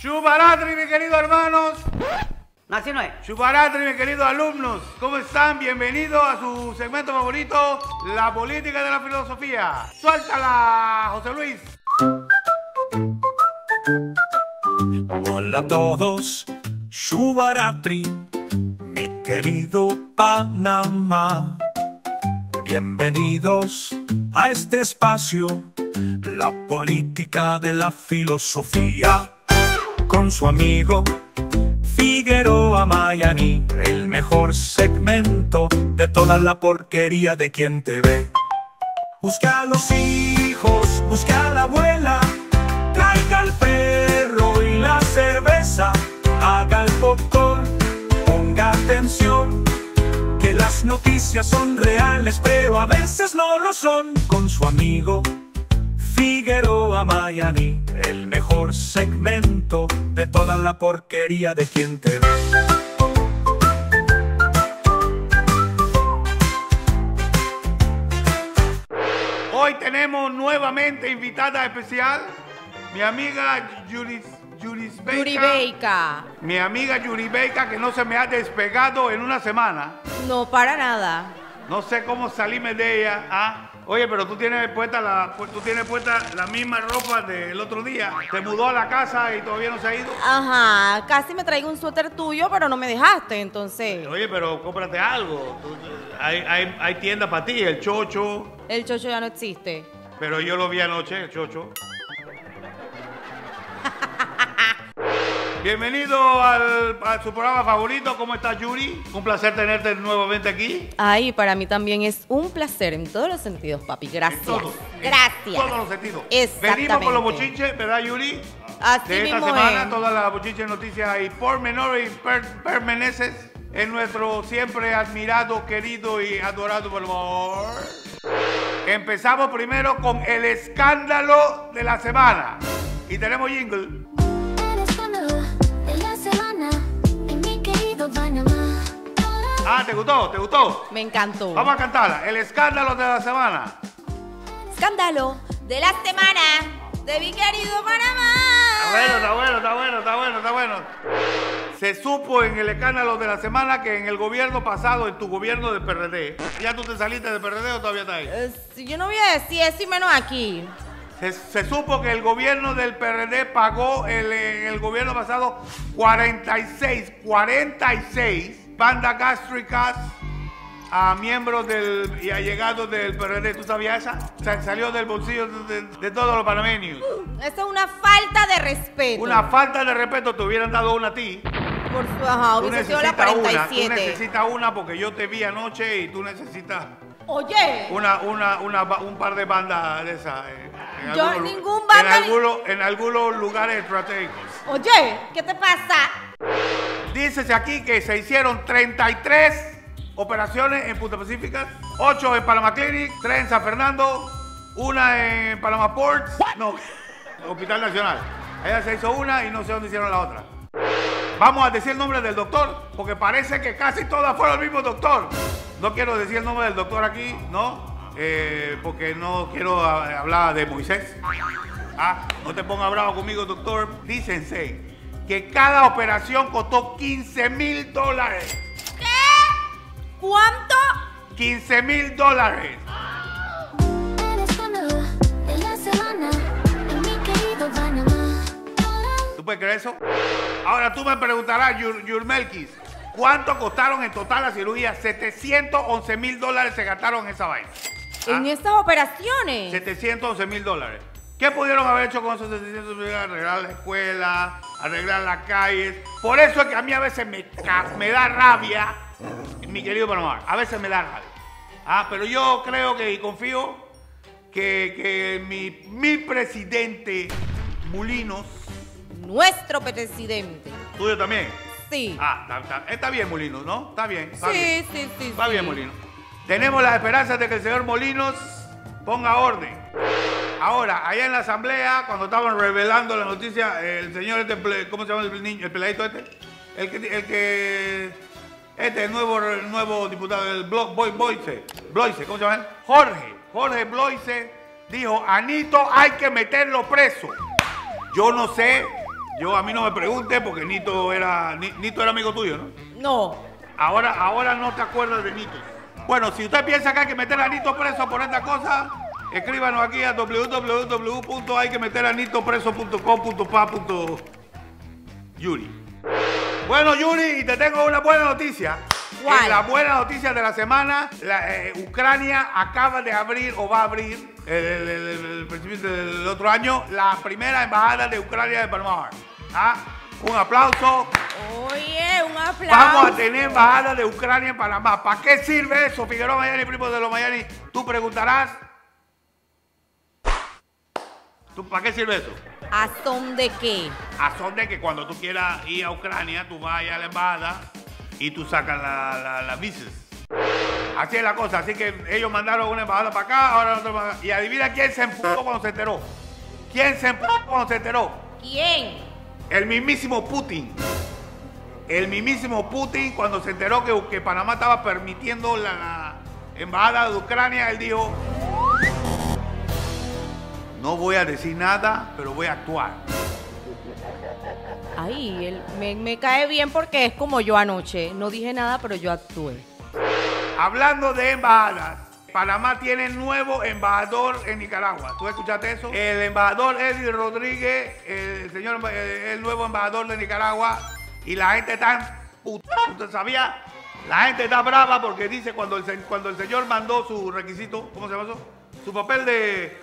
Shubaratri, mis queridos hermanos. Shubaratri, mis queridos alumnos. ¿Cómo están? Bienvenidos a su segmento favorito, La Política de la Filosofía. ¡Suéltala, José Luis! Hola a todos, Shubaratri, mi querido Panamá. Bienvenidos a este espacio, La Política de la Filosofía, con su amigo Figueroa Mayani, el mejor segmento de toda la porquería de quien te ve. Busca a los hijos, busca a la abuela, traiga al perro y la cerveza, haga el popcorn, ponga atención, que las noticias son reales pero a veces no lo son, con su amigo Figueroa Mayani, el mejor segmento de toda la porquería de quien te ve. Hoy tenemos nuevamente invitada especial, mi amiga Yuri Beika. Mi amiga Yuri Beika, que no se me ha despegado en una semana. No, para nada. No sé cómo salirme de ella, ¿ah? Oye, pero tú tienes puesta la misma ropa del otro día. Te mudó a la casa y todavía no se ha ido. Ajá, casi me traigo un suéter tuyo, pero no me dejaste, entonces. Oye, pero cómprate algo. Hay tiendas para ti, el chocho. El chocho ya no existe. Pero yo lo vi anoche, el chocho. Bienvenido a su programa favorito. ¿Cómo estás, Yuri? Un placer tenerte nuevamente aquí. Ay, para mí también es un placer en todos los sentidos, papi. Gracias. En todos los sentidos. Exactamente. Venimos con los bochinches, ¿verdad, Yuri? Así de esta mismo semana, todas las bochinches, noticias y pormenores permaneces en nuestro siempre admirado, querido y adorado Panamá. Empezamos primero con el escándalo de la semana. Y tenemos jingle. Ah, ¿te gustó? ¿Te gustó? Me encantó. Vamos a cantarla. El escándalo de la semana. Escándalo de la semana de mi querido Panamá. Está bueno. Se supo en el escándalo de la semana que en el gobierno pasado, en tu gobierno del PRD, ¿ya tú te saliste del PRD o todavía estás ahí? Yo no voy a decir eso y menos aquí. Se supo que el gobierno del PRD pagó el gobierno pasado 46 bandas gástricas a miembros y allegados del PRD. ¿Tú sabías esa? Se salió del bolsillo de todos los panameños. Esa es una falta de respeto. Una falta de respeto. Te hubieran dado una a ti. Por su ajá, hubiese sido la 47. Tú necesitas una porque yo te vi anoche y tú necesitas... Oye. Un par de bandas de esas. En algunos lugares estratégicos. Oye, ¿qué te pasa? Dícese aquí que se hicieron 33 operaciones en Punta Pacífica, 8 en Panamá Clinic, 3 en San Fernando, 1 en Panamá Ports, no, Hospital Nacional. Allá se hizo una y no sé dónde hicieron la otra. Vamos a decir el nombre del doctor, porque parece que casi todas fueron el mismo doctor. No quiero decir el nombre del doctor aquí, ¿no? Porque no quiero hablar de Moisés. Ah, no te pongas bravo conmigo, doctor. Dícense que cada operación costó $15,000. ¿Qué? ¿Cuánto? $15,000. ¿Tú puedes creer eso? Ahora tú me preguntarás, Yurmelkis, ¿cuánto costaron en total la cirugía? $711,000 se gastaron en esa vaina. ¿Ah? En estas operaciones. $711,000. ¿Qué pudieron haber hecho con esos $700,000? Arreglar la escuela, arreglar las calles. Por eso es que a mí a veces me da rabia, mi querido Panamá. A veces me da rabia. Ah, pero yo creo que y confío que mi presidente Molinos. Nuestro presidente. ¿Tuyo también? Sí. Ah, está bien, Molinos, ¿no? Está bien. Sí. Está bien, Molinos. Tenemos las esperanzas de que el señor Molinos ponga orden. Ahora, allá en la asamblea, cuando estaban revelando la noticia, el señor este, ¿cómo se llama el niño? El peladito este. El nuevo diputado del Bloise, ¿cómo se llama él? Jorge Bloise dijo, a Nito hay que meterlo preso. Yo no sé Yo, a mí no me pregunte porque Nito era amigo tuyo, ¿no? No. Ahora no te acuerdas de Nito. Bueno, si usted piensa que hay que meter a Nito preso por esta cosa, escríbanos aquí a www.hayquemeteranitopreso.com.pa.yuri. Bueno, Yuri, y te tengo una buena noticia. En la buena noticia de la semana, Ucrania acaba de abrir o va a abrir el principio del otro año la primera embajada de Ucrania de Panamá. ¿Ah? Un aplauso. Oye, un aplauso. Vamos a tener embajada de Ucrania en Panamá. ¿Para qué sirve eso, Figueroa Mayani, primo de los Mayani? Tú preguntarás. ¿Para qué sirve eso? ¿A son de qué? A son de que cuando tú quieras ir a Ucrania, tú vas a la embajada y tú sacas las visas. Así es la cosa. Así que ellos mandaron una embajada para acá, ahora otra embajada. Y adivina quién se empujó cuando se enteró. ¿Quién se empujó cuando se enteró? ¿Quién? El mismísimo Putin. El mismísimo Putin, cuando se enteró que Panamá estaba permitiendo la embajada de Ucrania, él dijo: no voy a decir nada, pero voy a actuar. Ay, él me cae bien porque es como yo anoche. No dije nada, pero yo actué. Hablando de embajadas, Panamá tiene nuevo embajador en Nicaragua. ¿Tú escuchaste eso? El embajador Eddie Rodríguez, el nuevo embajador de Nicaragua. Y la gente está ¿Usted sabía? La gente está brava porque dice cuando el señor mandó su requisito, ¿cómo se llama eso? Su papel de...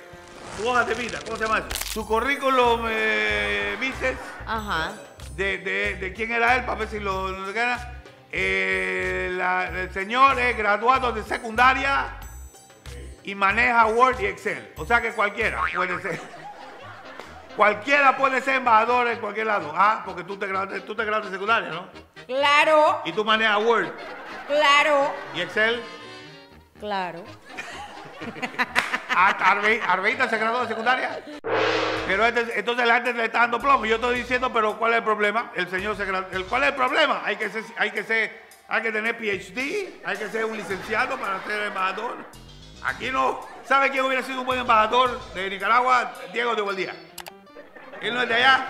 Su hoja de vida, ¿cómo se llama eso? Su currículum, viste. Ajá. De quién era él, para ver si lo gana. El señor es graduado de secundaria y maneja Word y Excel. O sea que cualquiera puede ser. Cualquiera puede ser embajador en cualquier lado. Ah, porque tú te graduaste de secundaria, ¿no? Claro. Y tú manejas Word. Claro. ¿Y Excel? Claro. Arbeita se graduó de secundaria. Pero entonces la gente le está dando plomo. Yo estoy diciendo, pero ¿cuál es el problema? El señor se graduó. ¿Cuál es el problema? Hay que tener PhD, hay que ser un licenciado para ser embajador. Aquí no. ¿Sabe quién hubiera sido un buen embajador de Nicaragua? Diego De Obaldia. Él no es de allá.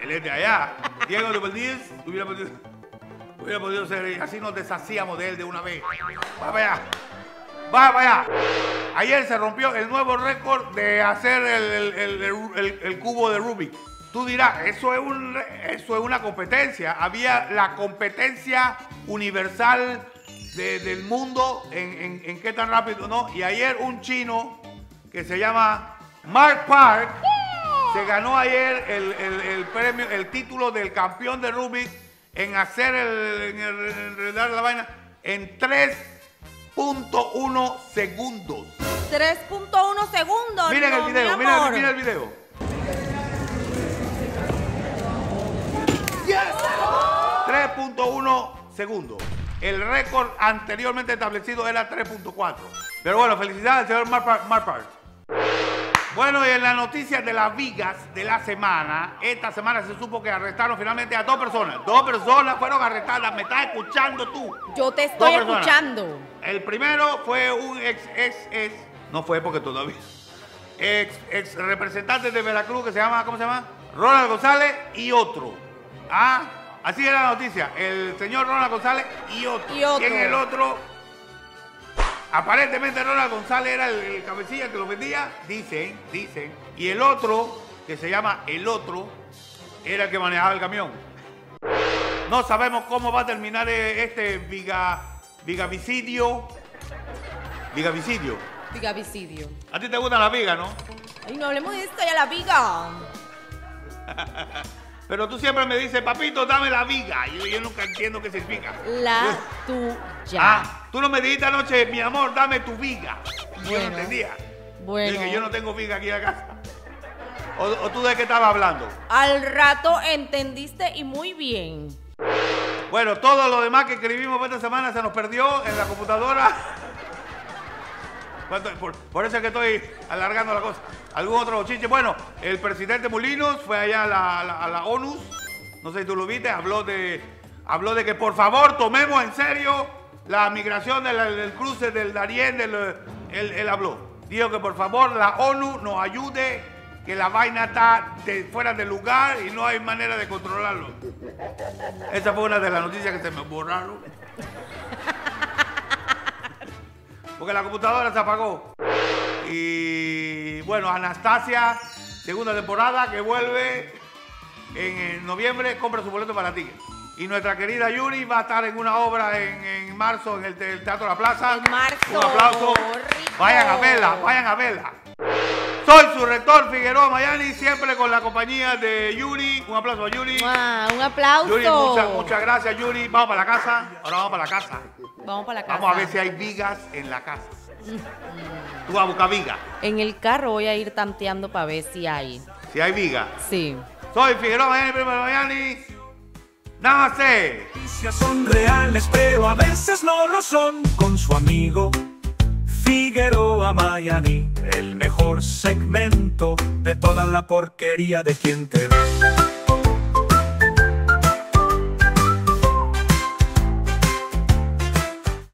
Él es de allá. Diego De Obaldia hubiera podido ser. Así nos deshacíamos de él de una vez. Va para allá. Vaya. Ayer se rompió el nuevo récord de hacer el cubo de Rubik. Tú dirás, eso es una competencia. Había la competencia universal del mundo en qué tan rápido, ¿no? Y ayer un chino que se llama Mark Park se ganó ayer el premio, el título del campeón de Rubik en hacer enredar la vaina en 3.1 segundos. 3.1 segundos. Miren el video, miren el video. Yes. 3.1 segundos. El récord anteriormente establecido era 3.4. Pero bueno, felicidades al señor Mark Park. Bueno, y en las noticias de las vigas de la semana, esta semana se supo que arrestaron finalmente a 2 personas. 2 personas fueron arrestadas. ¿Me estás escuchando tú? Yo te estoy escuchando. El primero fue un no fue porque todavía, ex representante de Veracruz que se llama, ¿cómo se llama? Ronald González y otro. Ah, así era la noticia. El señor Ronald González y otro. ¿Quién es el otro? Aparentemente Ronald González era el cabecilla que lo vendía, dicen. Y el otro, que se llama el otro, era el que manejaba el camión. No sabemos cómo va a terminar este vigavicidio. A ti te gustan las vigas, ¿no? Ay, no hablemos de esto, ya la viga. Pero tú siempre me dices, papito, dame la viga. Yo nunca entiendo qué significa. La tuya. Ah, tú no me dijiste anoche, mi amor, dame tu viga. Bueno, yo no entendía. Bueno. Yo dije, yo no tengo viga aquí en la casa. ¿O tú de qué estabas hablando? Al rato entendiste y muy bien. Bueno, todo lo demás que escribimos esta semana se nos perdió en la computadora. Por eso es que estoy alargando la cosa. ¿Algún otro chiche? Bueno, el presidente Molinos fue allá a la ONU. No sé si tú lo viste. Habló de que por favor tomemos en serio la migración del cruce del Darién. Él habló. Dijo que por favor la ONU nos ayude que la vaina está fuera de lugar y no hay manera de controlarlo. Esa fue una de las noticias que se me borraron. Porque la computadora se apagó. Y bueno, Anastasia, segunda temporada, que vuelve en noviembre, compra su boleto para ti. Y nuestra querida Yuri va a estar en una obra en marzo en el Teatro La Plaza. En marzo. Un aplauso. Rico. Vayan a verla, vayan a verla. Soy su rector Figueroa Mayani, siempre con la compañía de Yuri. Un aplauso a Yuri. Wow, un aplauso. Yuri, muchas gracias, Yuri. Vamos para la casa. Ahora vamos para la casa. Vamos para la casa. Vamos a ver si hay vigas en la casa. Tú vas a buscar vigas. En el carro voy a ir tanteando para ver si hay. ¿Si hay vigas? Sí. Soy Figueroa Mayani, primo de Mayani. ¡Nace! Las noticias son reales, pero a veces no lo son. Con su amigo Figueroa Mayani, el mejor segmento de toda la porquería de Quien Te Ve.